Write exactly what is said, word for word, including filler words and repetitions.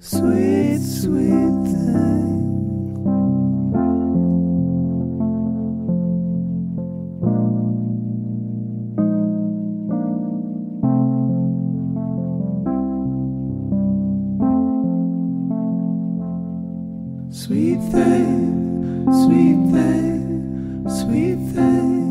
sweet, sweet thing. Sweet thing, sweet thing, sweet thing.